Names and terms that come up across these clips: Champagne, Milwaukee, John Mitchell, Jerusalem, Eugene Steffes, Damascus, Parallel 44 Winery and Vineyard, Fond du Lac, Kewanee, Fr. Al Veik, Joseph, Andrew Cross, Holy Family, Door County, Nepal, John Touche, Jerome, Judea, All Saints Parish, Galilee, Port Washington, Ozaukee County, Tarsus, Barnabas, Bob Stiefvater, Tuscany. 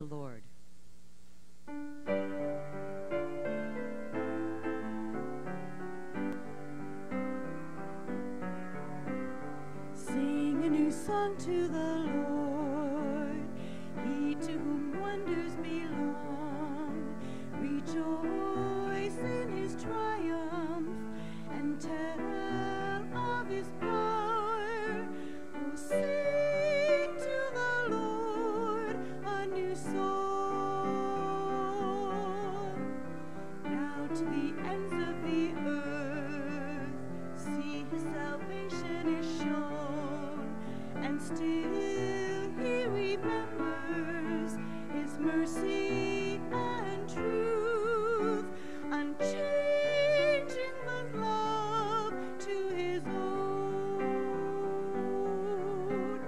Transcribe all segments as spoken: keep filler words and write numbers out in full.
the Lord. Sing a new song to the Lord, he to whom wonders belong. Rejoice in his triumph and tell of his power. Oh, sing to the Lord a new song. Now to the ends of the earth, see his salvation is shown, and still he remembers his mercy and truth, unchanging the love to his own.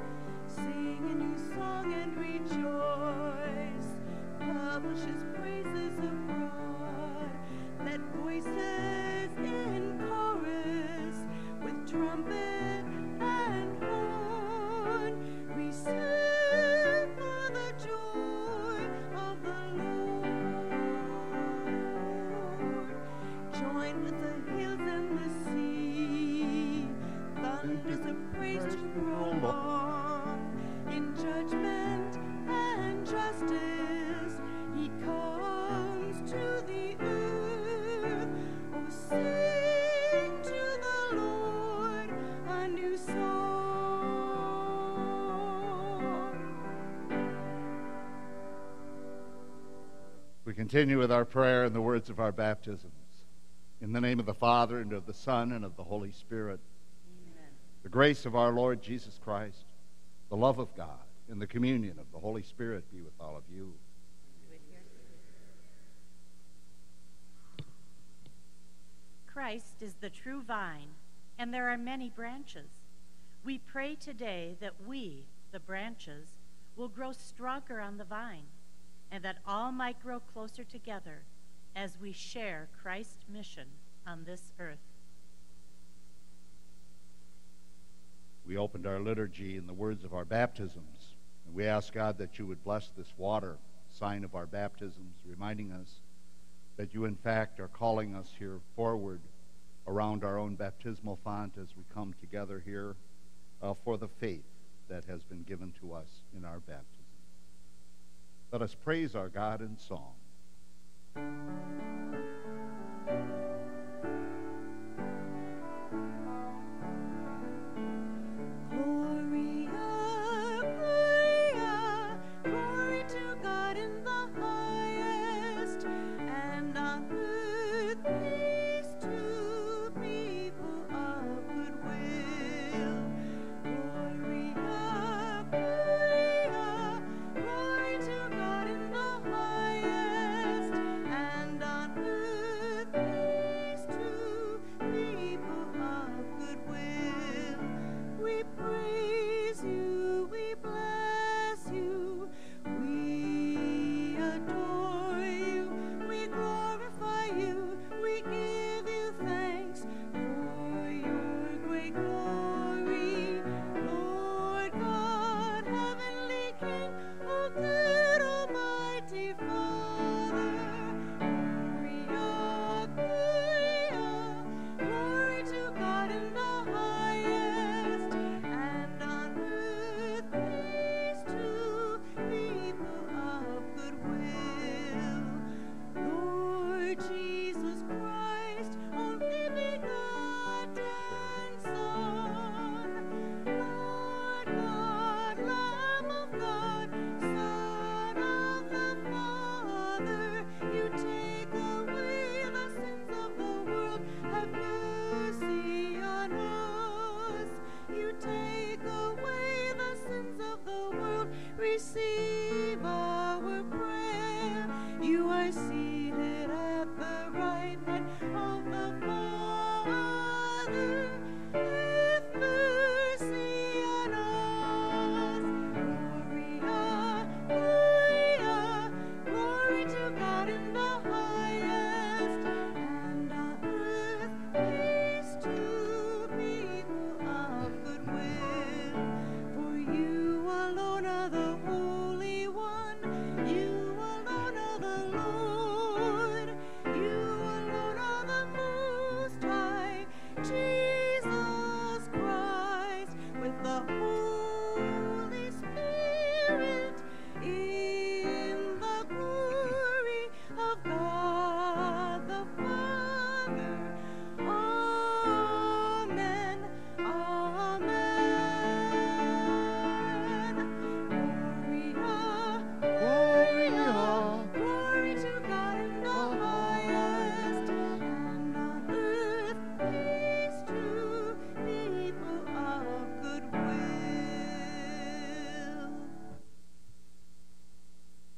Sing a new song and rejoice, publish his praises abroad. Let voices in chorus with trumpet and horn resound the joy of the Lord. Join with the hills and the sea, thunders of praise to prolong. In judgment and justice, he comes to the earth. Oh, sing to the Lord a new song. We continue with our prayer and the words of our baptisms. In the name of the Father, and of the Son, and of the Holy Spirit. Amen. The grace of our Lord Jesus Christ, the love of God, and the communion of the Holy Spirit be with all of you. Christ is the true vine, and there are many branches. We pray today that we, the branches, will grow stronger on the vine, and that all might grow closer together as we share Christ's mission on this earth. We opened our liturgy in the words of our baptisms, and we ask God that you would bless this water, sign of our baptisms, reminding us that you, in fact, are calling us here forward around our own baptismal font as we come together here uh, for the faith that has been given to us in our baptism. Let us praise our God in song. Gloria, gloria, glory to God in the highest, and on earth peace to people of good will. Gloria, gloria, glory to God in the highest, and on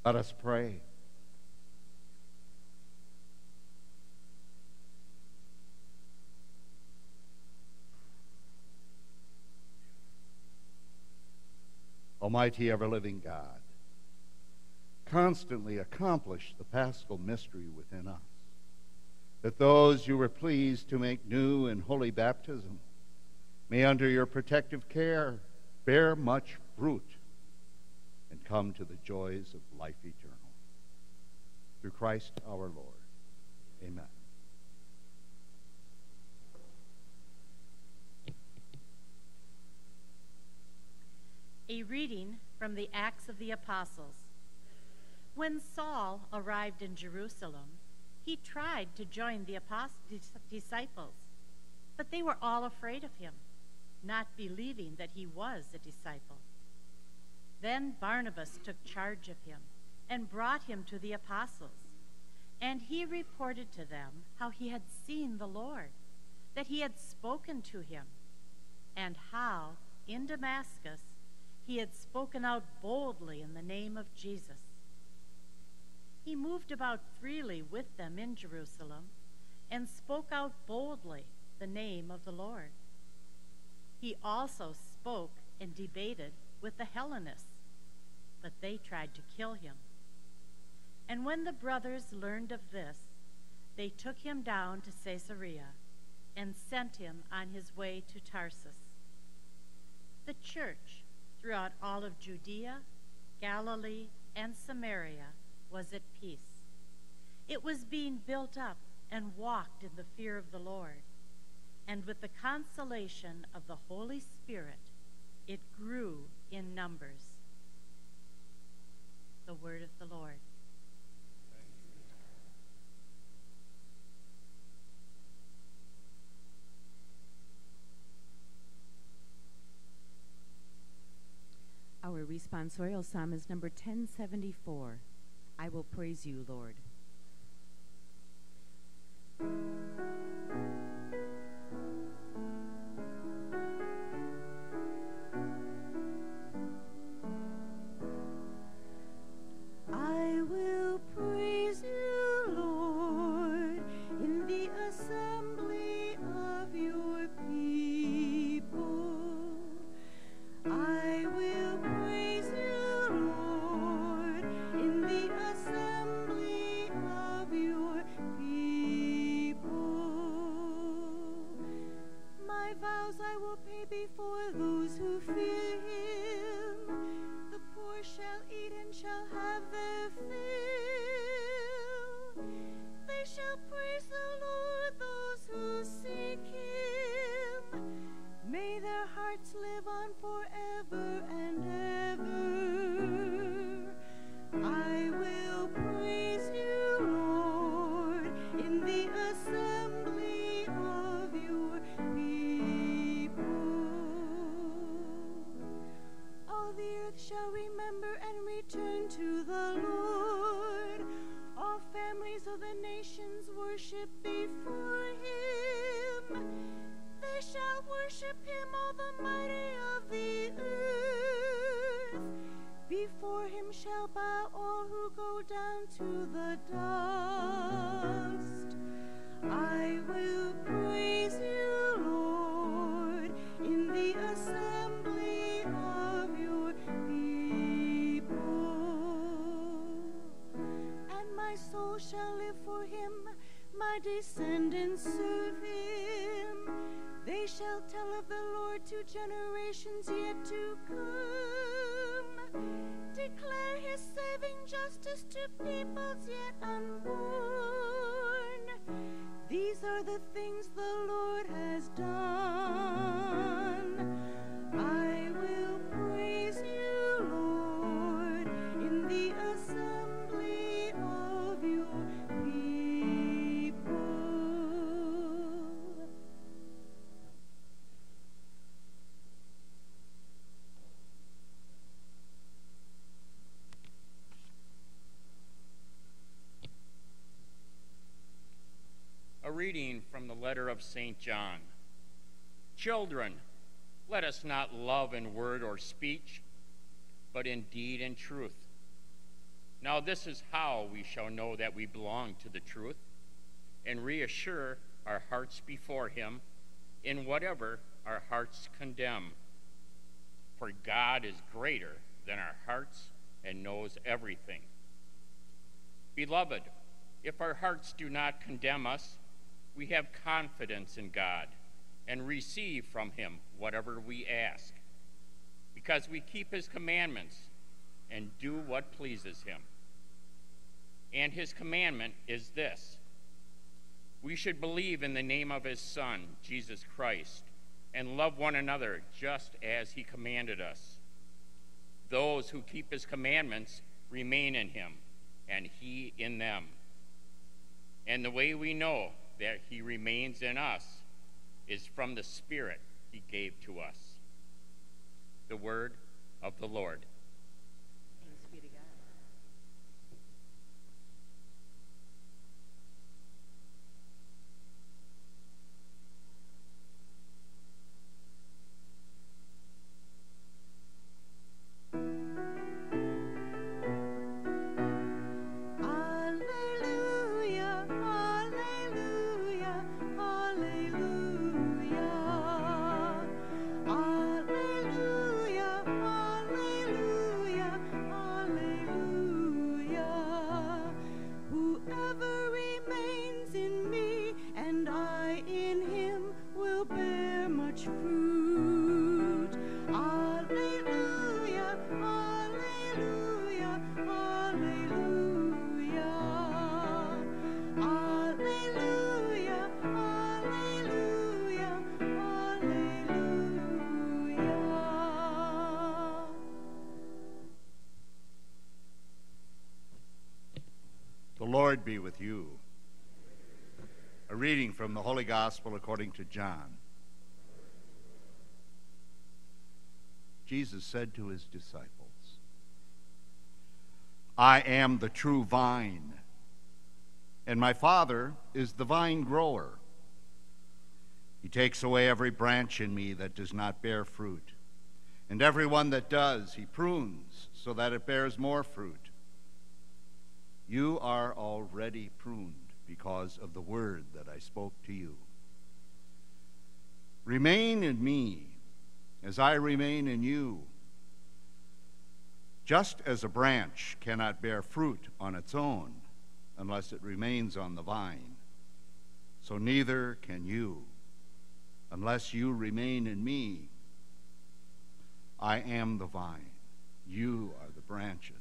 Let us pray. Almighty, ever-living God, constantly accomplish the paschal mystery within us, that those you were pleased to make new in holy baptism may under your protective care bear much fruit and come to the joys of life eternal. Through Christ our Lord. Amen. A reading from the Acts of the Apostles. When Saul arrived in Jerusalem, he tried to join the disciples, but they were all afraid of him, not believing that he was a disciple. Then Barnabas took charge of him and brought him to the apostles, and he reported to them how he had seen the Lord, that he had spoken to him, and how, in Damascus, he had spoken out boldly in the name of Jesus. He moved about freely with them in Jerusalem and spoke out boldly the name of the Lord. He also spoke and debated with the Hellenists, but they tried to kill him. And when the brothers learned of this, they took him down to Caesarea and sent him on his way to Tarsus. The church throughout all of Judea, Galilee, and Samaria was at peace. It was being built up and walked in the fear of the Lord, and with the consolation of the Holy Spirit, it grew in numbers. The word of the Lord. Our responsorial psalm is number ten seventy-four. I will praise you, Lord. I will praise you, Lord, in the assembly of your people. I will praise you, assembly of your people. My vows I will pay before those who fear him. The poor shall eat and shall have their fill. They shall praise the Lord, those who seek him. May their hearts live on forever and ever. I will praise you, Lord, in the assembly of your people. All the earth shall remember and return to the Lord. All families of the nations worship before him. They shall worship him, all the mighty of the earth. Before him shall bow all who go down to the dust. I will praise you, Lord, in the assembly of your people. And my soul shall live for him, my descendants serve him. They shall tell of the Lord to generations yet to come. Declare his saving justice to peoples yet unborn. These are the things the Lord has done. I will praise you, Lord, in the assembly of your people. Reading from the letter of Saint John. Children, let us not love in word or speech, but in deed and truth. Now this is how we shall know that we belong to the truth and reassure our hearts before him in whatever our hearts condemn. For God is greater than our hearts and knows everything. Beloved, if our hearts do not condemn us, we have confidence in God and receive from him whatever we ask, because we keep his commandments and do what pleases him. And his commandment is this: we should believe in the name of his Son, Jesus Christ, and love one another just as he commanded us. Those who keep his commandments remain in him, and he in them. And the way we know that he remains in us is from the Spirit he gave to us. The word of the Lord. Thanks be to God. Lord be with you. A reading from the Holy Gospel according to John. Jesus said to his disciples, I am the true vine, and my Father is the vine grower. He takes away every branch in me that does not bear fruit, and every one that does, he prunes so that it bears more fruit. You are already pruned because of the word that I spoke to you. Remain in me as I remain in you. Just as a branch cannot bear fruit on its own unless it remains on the vine, so neither can you unless you remain in me. I am the vine, you are the branches.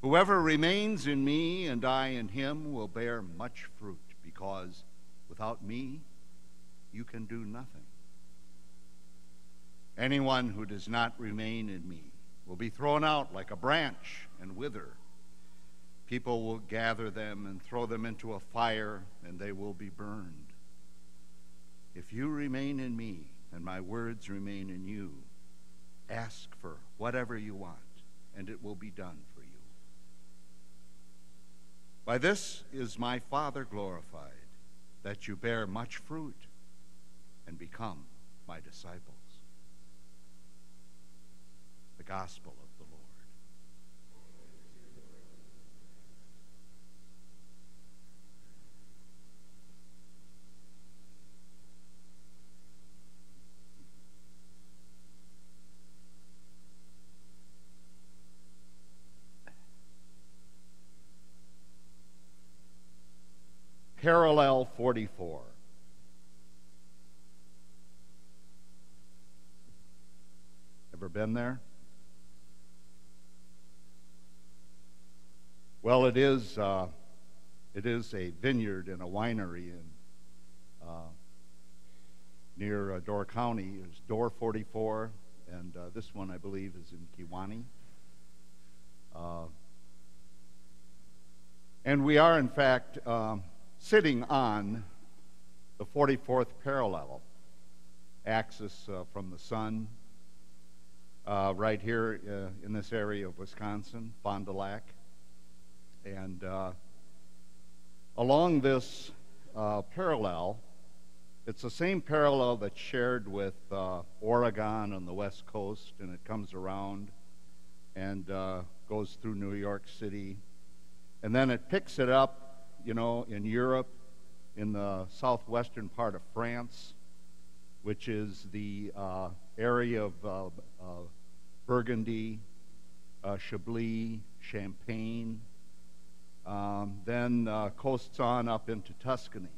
Whoever remains in me and I in him will bear much fruit, because without me you can do nothing. Anyone who does not remain in me will be thrown out like a branch and wither. People will gather them and throw them into a fire, and they will be burned. If you remain in me and my words remain in you, ask for whatever you want, and it will be done for you. By this is my Father glorified, that you bear much fruit and become my disciples. The Gospel of the Lord. Parallel forty-four. Ever been there? Well, it is uh, it is a vineyard and a winery in uh, near uh, Door County. It's Door forty-four, and uh, this one I believe is in Kewanee. Uh, and we are, in fact, Uh, sitting on the forty-fourth parallel axis uh, from the sun, uh, right here uh, in this area of Wisconsin, Fond du Lac. And uh, along this uh, parallel, it's the same parallel that's shared with uh, Oregon on the west coast, and it comes around and uh, goes through New York City, and then it picks it up, you know, in Europe, in the southwestern part of France, which is the uh, area of uh, uh, Burgundy, uh, Chablis, Champagne, um, then uh, coasts on up into Tuscany.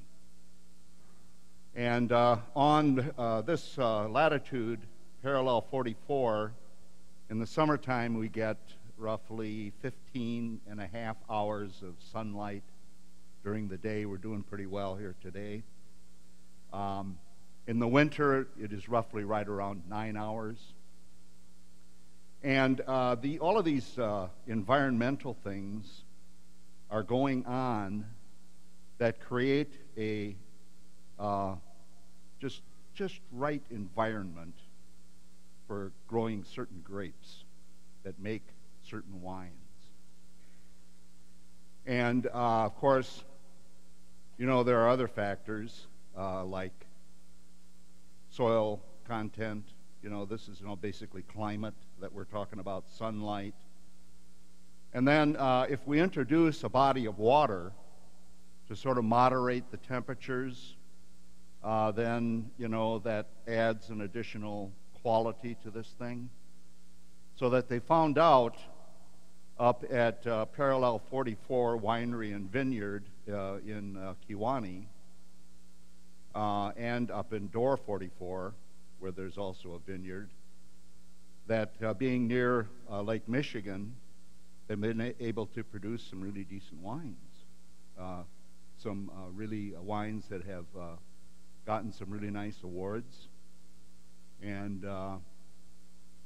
And uh, on uh, this uh, latitude, Parallel forty-four, in the summertime we get roughly fifteen and a half hours of sunlight during the day. We're doing pretty well here today. Um, in the winter, it is roughly right around nine hours. And uh, the, all of these uh, environmental things are going on that create a uh, just, just right environment for growing certain grapes that make certain wines. And uh, of course, you know, there are other factors uh, like soil content. You know, this is, you know, basically climate that we're talking about, sunlight. And then uh, if we introduce a body of water to sort of moderate the temperatures, uh, then, you know, that adds an additional quality to this thing. So that they found out up at uh, Parallel forty-four Winery and Vineyard uh, in uh, Kewanee, uh, and up in Door forty-four, where there's also a vineyard, that uh, being near uh, Lake Michigan, they've been able to produce some really decent wines, uh, some uh, really uh, wines that have uh, gotten some really nice awards. And uh,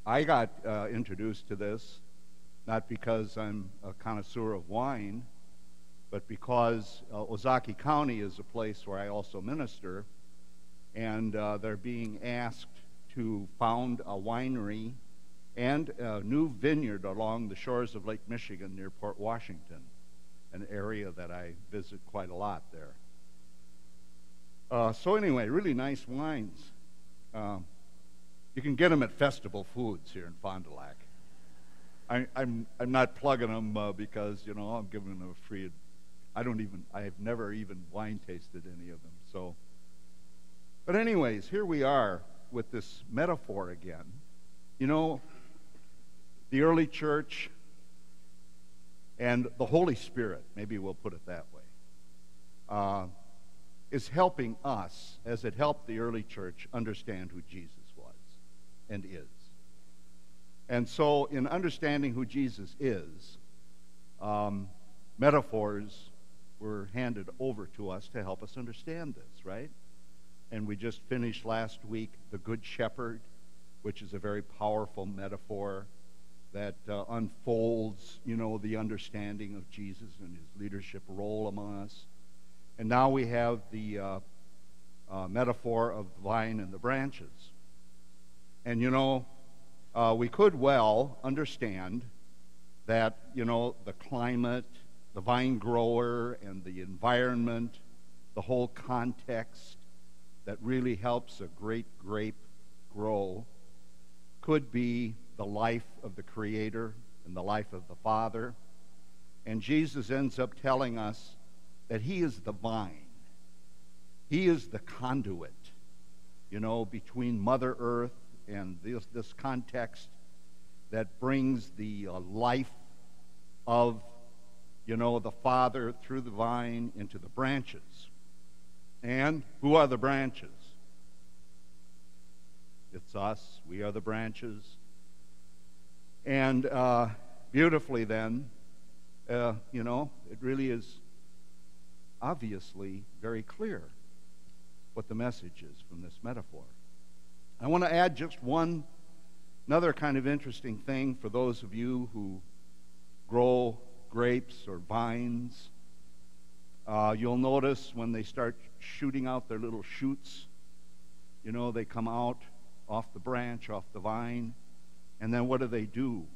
I got uh, introduced to this, not because I'm a connoisseur of wine, but because uh, Ozaukee County is a place where I also minister, and uh, they're being asked to found a winery and a new vineyard along the shores of Lake Michigan near Port Washington, an area that I visit quite a lot there. Uh, so anyway, really nice wines. Uh, you can get them at Festival Foods here in Fond du Lac. I, I'm, I'm not plugging them uh, because, you know, I'm giving them a free, I don't even, I have never even wine tasted any of them, so. But anyways, here we are with this metaphor again. You know, the early church and the Holy Spirit, maybe we'll put it that way, uh, is helping us, as it helped the early church, understand who Jesus was and is. And so in understanding who Jesus is, um, metaphors were handed over to us to help us understand this, right? And we just finished last week the Good Shepherd, which is a very powerful metaphor that uh, unfolds, you know, the understanding of Jesus and his leadership role among us. And now we have the uh, uh, metaphor of the vine and the branches. And, you know, uh, we could well understand that, you know, the climate, the vine grower, and the environment, the whole context, that really helps a great grape grow could be the life of the Creator and the life of the Father. And Jesus ends up telling us that he is the vine. He is the conduit, you know, between Mother Earth and this, this context that brings the uh, life of, you know, the Father through the vine into the branches. And who are the branches? It's us. We are the branches. And uh, beautifully then, uh, you know, it really is obviously very clear what the message is from this metaphor. I want to add just one, another kind of interesting thing for those of you who grow grapes or vines. Uh, you'll notice when they start shooting out their little shoots, you know, they come out off the branch, off the vine, and then what do they do?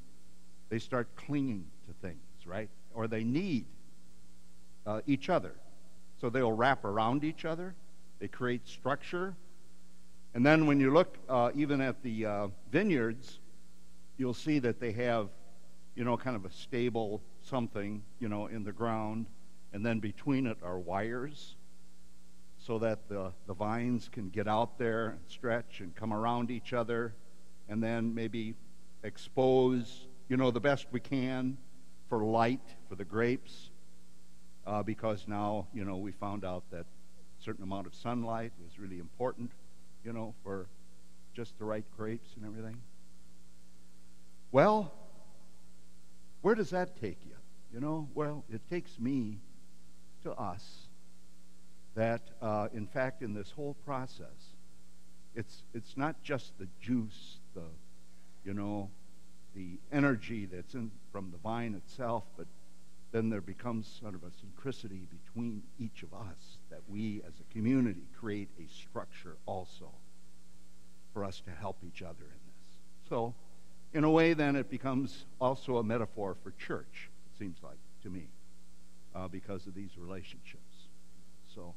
They start clinging to things, right? Or they need uh, each other. So they'll wrap around each other. They create structure. And then when you look uh, even at the uh, vineyards, you'll see that they have, you know, kind of a stable something, you know, in the ground, and then between it are wires so that the, the vines can get out there and stretch and come around each other, and then maybe expose, you know, the best we can for light for the grapes, uh, because now, you know, we found out that a certain amount of sunlight was really important, you know, for just the right grapes and everything. Well, where does that take you? You know, well, it takes me to us that, uh, in fact, in this whole process, it's it's not just the juice, the, you know, the energy that's in from the vine itself, but then there becomes sort of a synchronicity between each of us that we as a community create a structure also for us to help each other in this. So in a way, then, it becomes also a metaphor for church, it seems like to me, uh, because of these relationships. So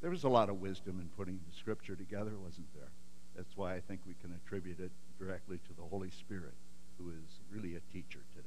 there was a lot of wisdom in putting the scripture together, wasn't there? That's why I think we can attribute it directly to the Holy Spirit, who is really a teacher today.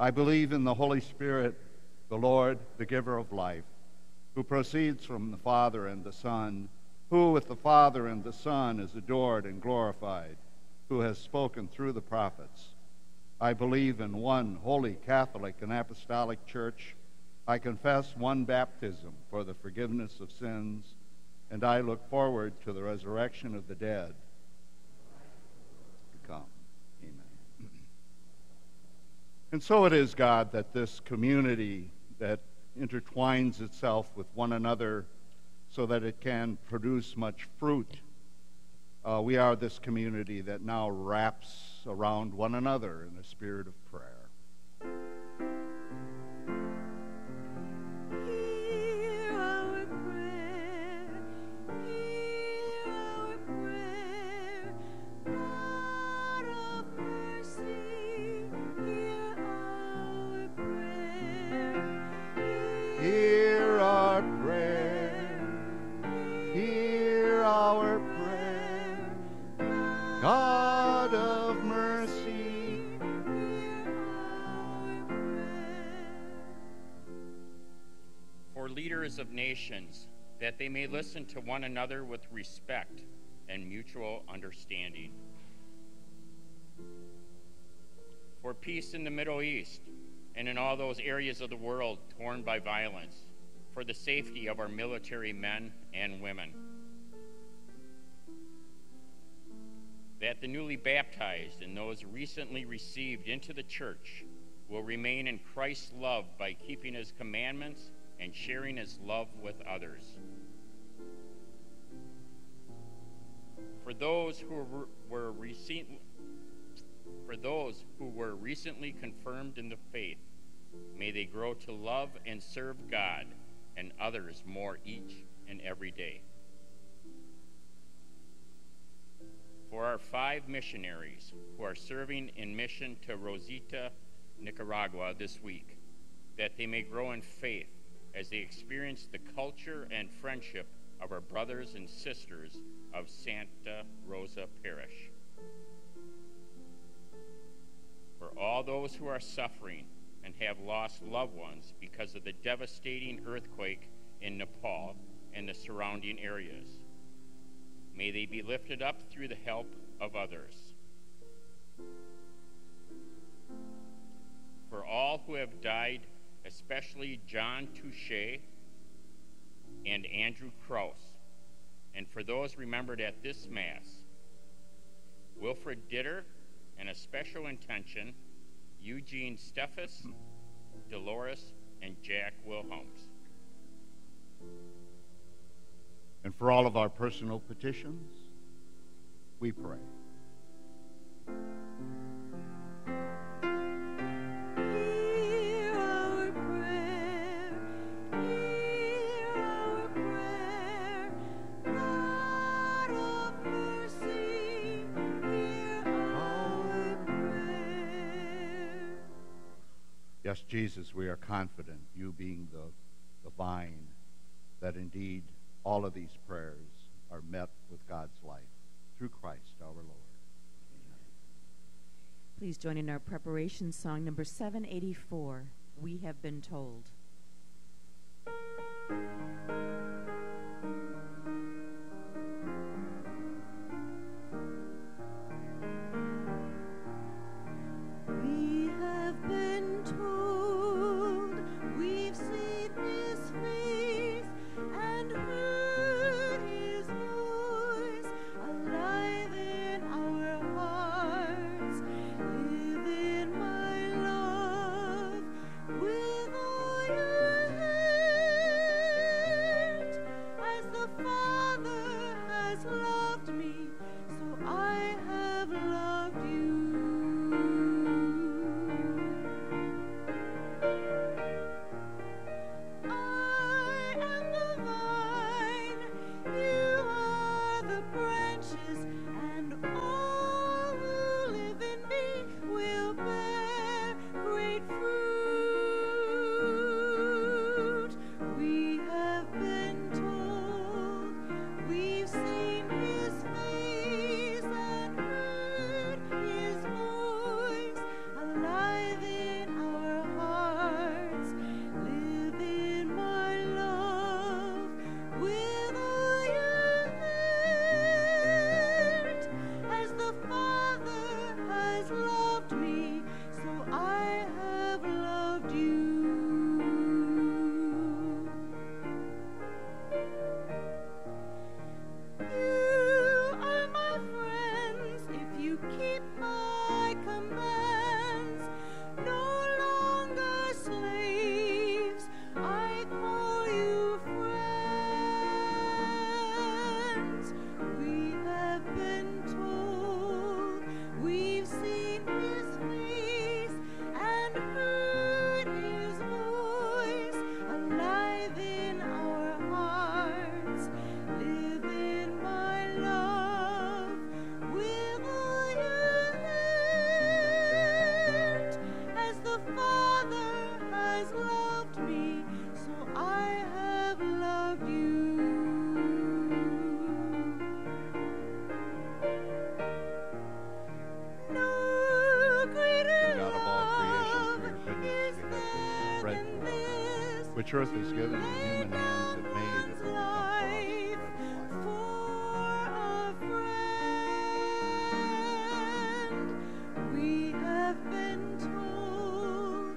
I believe in the Holy Spirit, the Lord, the giver of life, who proceeds from the Father and the Son, who with the Father and the Son is adored and glorified, who has spoken through the prophets. I believe in one holy Catholic and apostolic church. I confess one baptism for the forgiveness of sins, and I look forward to the resurrection of the dead. And so it is, God, that this community that intertwines itself with one another so that it can produce much fruit, uh, we are this community that now wraps around one another in a spirit of prayer. Of nations, that they may listen to one another with respect and mutual understanding. For peace in the Middle East and in all those areas of the world torn by violence, for the safety of our military men and women. That the newly baptized and those recently received into the church will remain in Christ's love by keeping his commandments and sharing his love with others. For those who were, were recent, for those who were recently confirmed in the faith, may they grow to love and serve God and others more each and every day. For our five missionaries who are serving in mission to Rosita, Nicaragua this week, that they may grow in faith as they experience the culture and friendship of our brothers and sisters of Santa Rosa Parish. for all those who are suffering and have lost loved ones because of the devastating earthquake in Nepal and the surrounding areas. May they be lifted up through the help of others. For all who have died, especially John Touche and Andrew Cross, and for those remembered at this Mass, Wilfred Ditter, and a special intention, Eugene Steffes, Dolores, and Jack Wilhelms. And for all of our personal petitions, we pray. Yes, Jesus, we are confident, you being the, the vine, that indeed all of these prayers are met with God's life through Christ our Lord. Amen. Please join in our preparation song number seven eighty-four, We Have Been Told. Which earth is given in human hands that made it life for a friend. We have been told,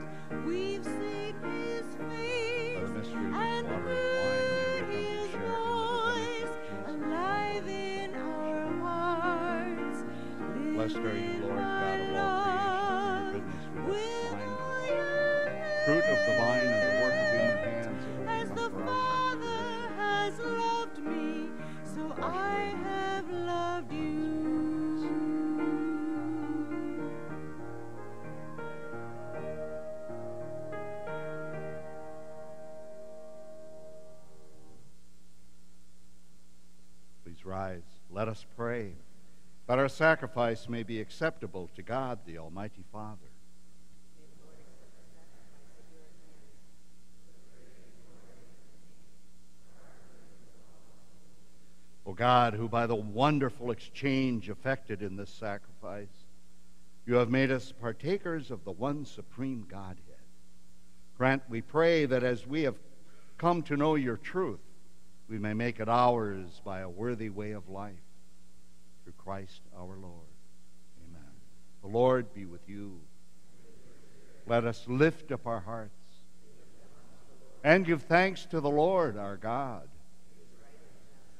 we've seen his face, and heard his voice, alive in our hearts. Blessed are you, Lord God of all creation, your goodness with us, fruit of the vine and the work of loved me, so I have loved you. Please rise. Let us pray that our sacrifice may be acceptable to God, the Almighty Father. O God, who by the wonderful exchange effected in this sacrifice You have made us partakers of the one supreme Godhead. Grant, we pray, that as we have come to know your truth, we may make it ours by a worthy way of life. Through Christ our Lord. Amen. The Lord be with you. Let us lift up our hearts and give thanks to the Lord our God.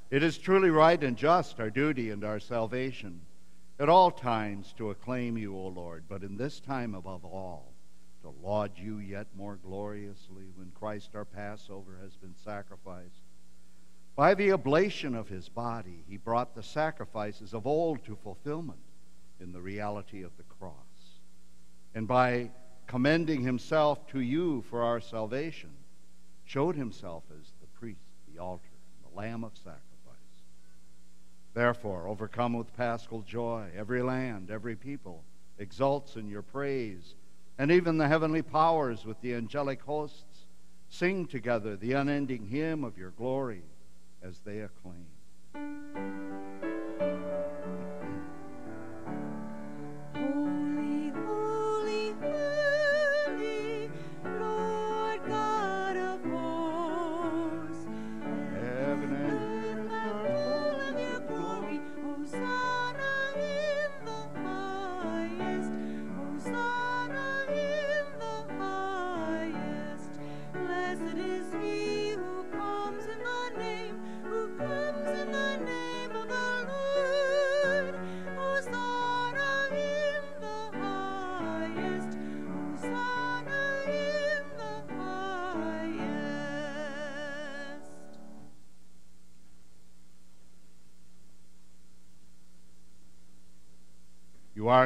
It is truly right and just, our duty and our salvation, at all times to acclaim you, O Lord, but in this time above all, to laud you yet more gloriously when Christ our Passover has been sacrificed. By the oblation of his body, he brought the sacrifices of old to fulfillment in the reality of the cross. And by commending himself to you for our salvation, showed himself as the priest, the altar, and the lamb of sacrifice. Therefore, overcome with paschal joy, every land, every people exults in your praise, and even the heavenly powers with the angelic hosts sing together the unending hymn of your glory as they acclaim. You are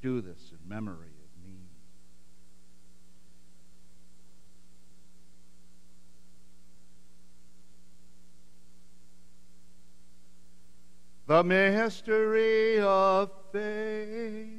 Do this in memory of me." The mystery of faith.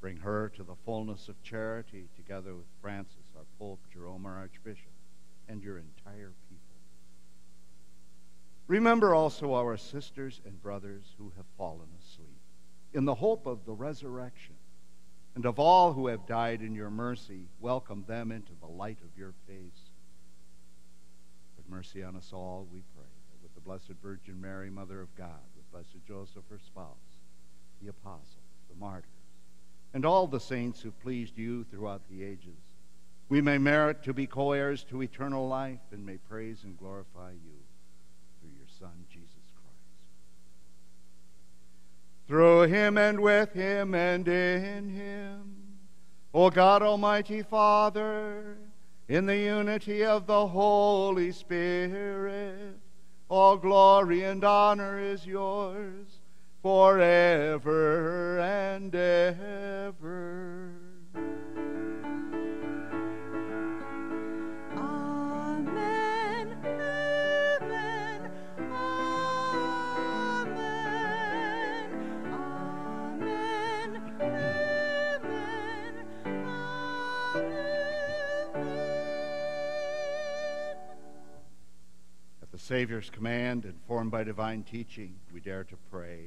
Bring her to the fullness of charity, together with Francis, our Pope, Jerome, our Archbishop, and your entire people. Remember also our sisters and brothers who have fallen asleep, in the hope of the resurrection, and of all who have died in your mercy, welcome them into the light of your face. Have mercy on us all, we pray, that with the Blessed Virgin Mary, Mother of God, with Blessed Joseph, her spouse, the apostles, the martyrs, and all the saints who pleased you throughout the ages, we may merit to be co-heirs to eternal life and may praise and glorify you through your Son, Jesus Christ. Through him and with him and in him, O God, almighty Father, in the unity of the Holy Spirit, all glory and honor is yours forever and ever. Amen, amen, amen, amen, amen, amen. At the Savior's command, informed by divine teaching, we dare to pray.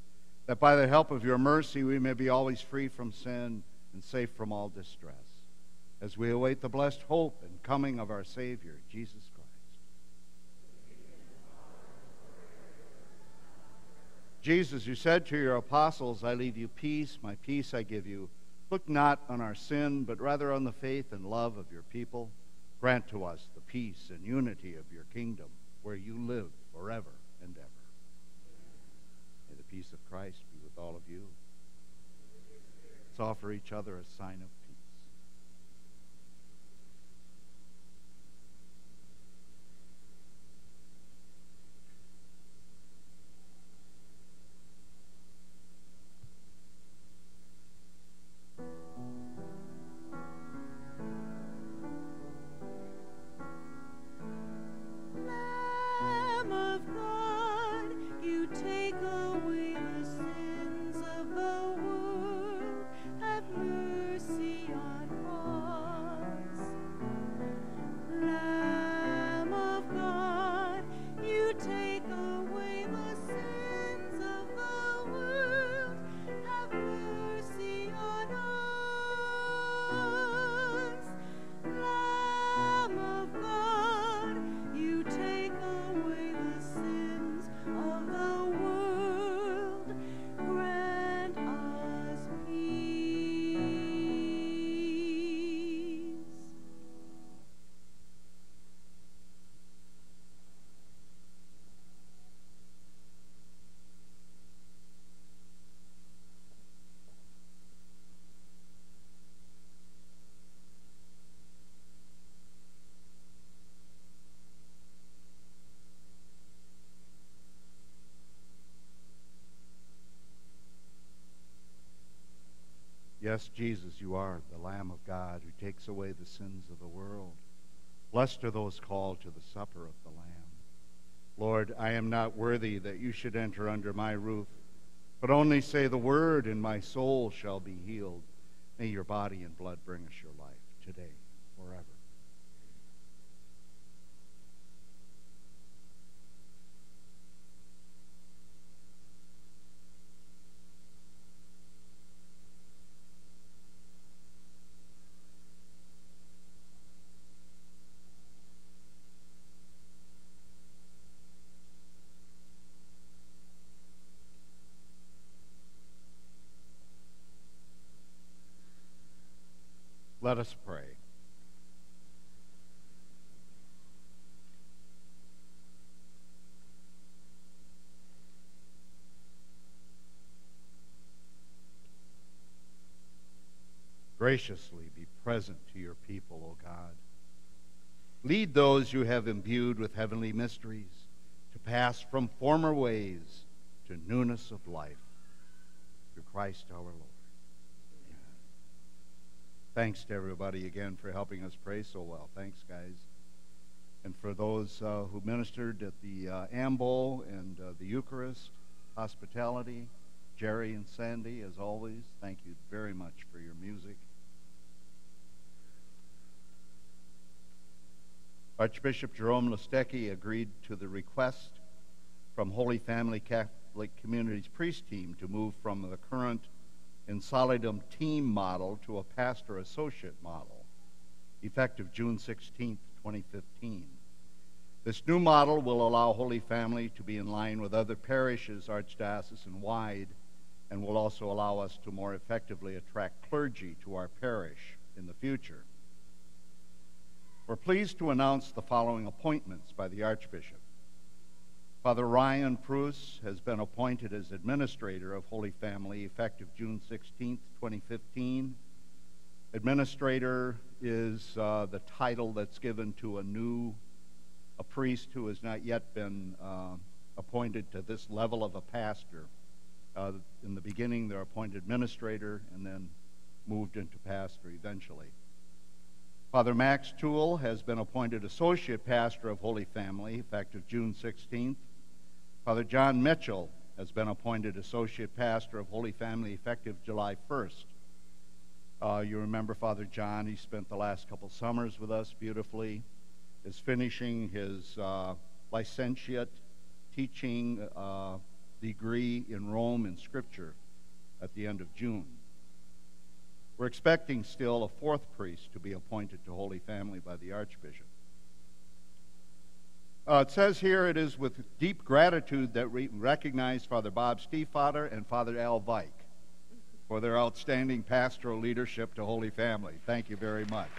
that by the help of your mercy we may be always free from sin and safe from all distress, as we await the blessed hope and coming of our Savior, Jesus Christ. Jesus, you said to your apostles, I leave you peace, my peace I give you. Look not on our sin, but rather on the faith and love of your people. Grant to us the peace and unity of your kingdom, where you live forever and ever. Peace of Christ be with all of you. Let's offer each other a sign of peace. Yes, Jesus, you are the Lamb of God who takes away the sins of the world. Blessed are those called to the supper of the Lamb. Lord, I am not worthy that you should enter under my roof, but only say the word, and my soul shall be healed. May your body and blood bring us your life today, forever. Let us pray. Graciously be present to your people, O God. Lead those you have imbued with heavenly mysteries to pass from former ways to newness of life. Through Christ our Lord. Thanks to everybody again for helping us pray so well. Thanks, guys. And for those uh, who ministered at the uh, Ambo and uh, the Eucharist, hospitality, Jerry and Sandy, as always, thank you very much for your music. Archbishop Jerome Listecki agreed to the request from Holy Family Catholic Community's priest team to move from the current in solidum team model to a pastor associate model, effective June sixteenth, twenty fifteen. This new model will allow Holy Family to be in line with other parishes archdiocesan-wide and will also allow us to more effectively attract clergy to our parish in the future. We're pleased to announce the following appointments by the Archbishop. Father Ryan Pruce has been appointed as Administrator of Holy Family effective June sixteenth, twenty fifteen. Administrator is uh, the title that's given to a new a priest who has not yet been uh, appointed to this level of a pastor. Uh, in the beginning, they're appointed administrator and then moved into pastor eventually. Father Max Toole has been appointed associate pastor of Holy Family, effective June sixteenth. Father John Mitchell has been appointed associate pastor of Holy Family, effective July first. Uh, you remember Father John, he spent the last couple summers with us beautifully, is finishing his uh, licentiate teaching uh, degree in Rome in Scripture at the end of June. We're expecting still a fourth priest to be appointed to Holy Family by the Archbishop. Uh, it says here, it is with deep gratitude that we recognize Father Bob Stiefvater and Father Al Veik for their outstanding pastoral leadership to Holy Family. Thank you very much.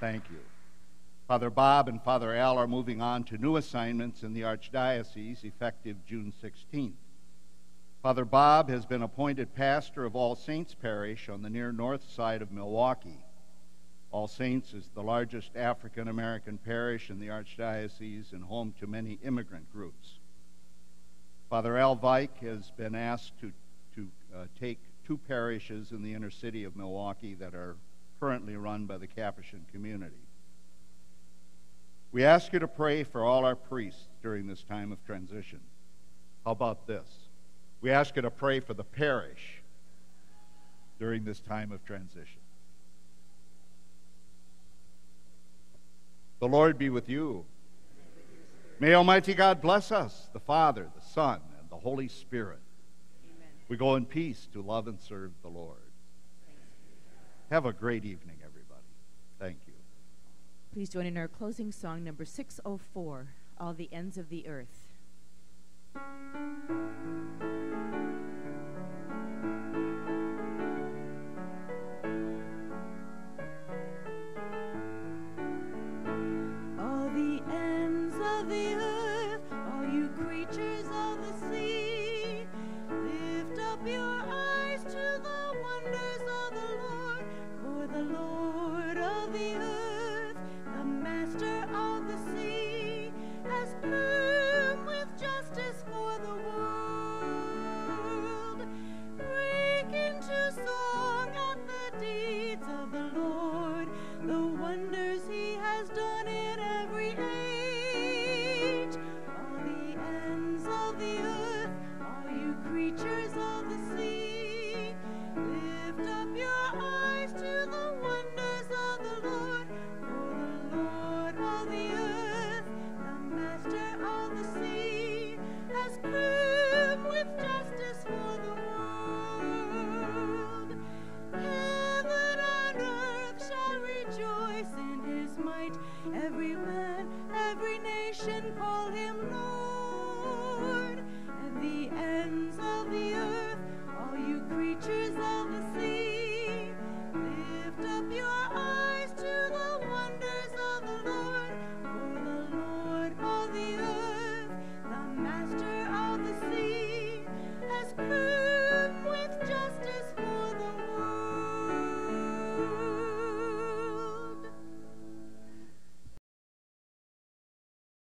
Thank you. Father Bob and Father Al are moving on to new assignments in the Archdiocese effective June sixteenth. Father Bob has been appointed pastor of All Saints Parish on the near north side of Milwaukee. All Saints is the largest African-American parish in the Archdiocese and home to many immigrant groups. Father Al Veik has been asked to, to uh, take two parishes in the inner city of Milwaukee that are currently run by the Capuchin community. We ask you to pray for all our priests during this time of transition. How about this? We ask you to pray for the parish during this time of transition. The Lord be with you. May Almighty God bless us, the Father, the Son, and the Holy Spirit. Amen. We go in peace to love and serve the Lord. Have a great evening, everybody. Thank you. Please join in our closing song, number six oh four, All the Ends of the Earth.